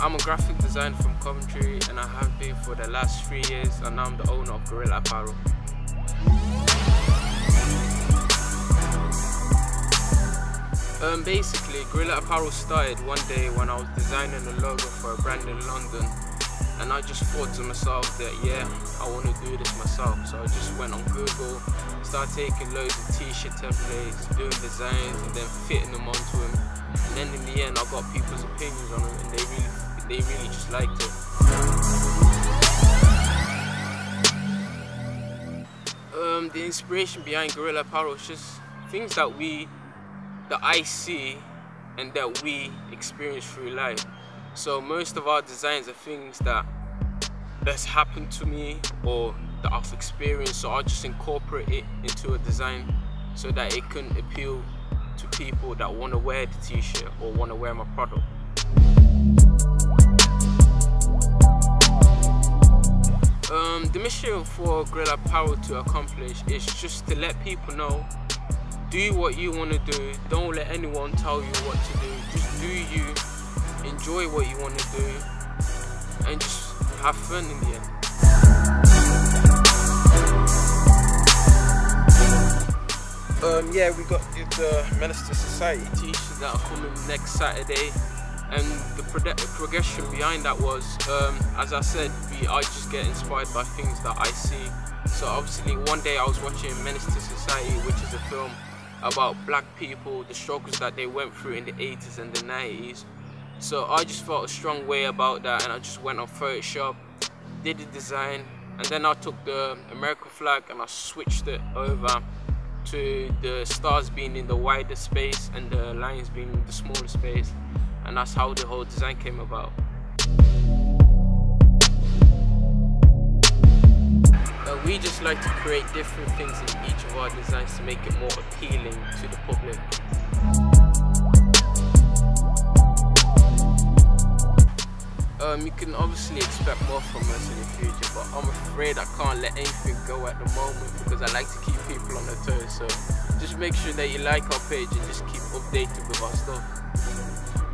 I'm a graphic designer from Coventry and I have been for the last 3 years, and I'm the owner of Guerrilla Apparel. Basically, Guerrilla Apparel started one day when I was designing a logo for a brand in London, and I just thought to myself that I want to do this myself. So I just went on Google, started taking loads of t-shirt templates, doing designs and then fitting them onto them, and then in the end I got people's opinions on them and they really just liked it. The inspiration behind Guerrilla Apparel is just things that I see and that we experience through life. So most of our designs are things that's happened to me or that I've experienced, so I just incorporate it into a design so that it can appeal to people that want to wear the t-shirt or want to wear my product. The mission for Guerrilla Apparel to accomplish is just to let people know, do what you want to do, don't let anyone tell you what to do, just do you, enjoy what you want to do, and just have fun in the end. We got the Minister Society t-shirts that are coming next Saturday, and the progression behind that was, as I said, I just get inspired by things that I see. So obviously one day I was watching Minister Society, which is a film about black people, the struggles that they went through in the 80s and the 90s. So I just felt a strong way about that, and I just went on Photoshop, did the design, and then I took the American flag and I switched it over to the stars being in the wider space and the lines being in the smaller space, and that's how the whole design came about. We just like to create different things in each of our designs to make it more appealing to the public. You can obviously expect more from us in the future, but I'm afraid I can't let anything go at the moment because I like to keep people on their toes. So just make sure that you like our page and just keep updated with our stuff.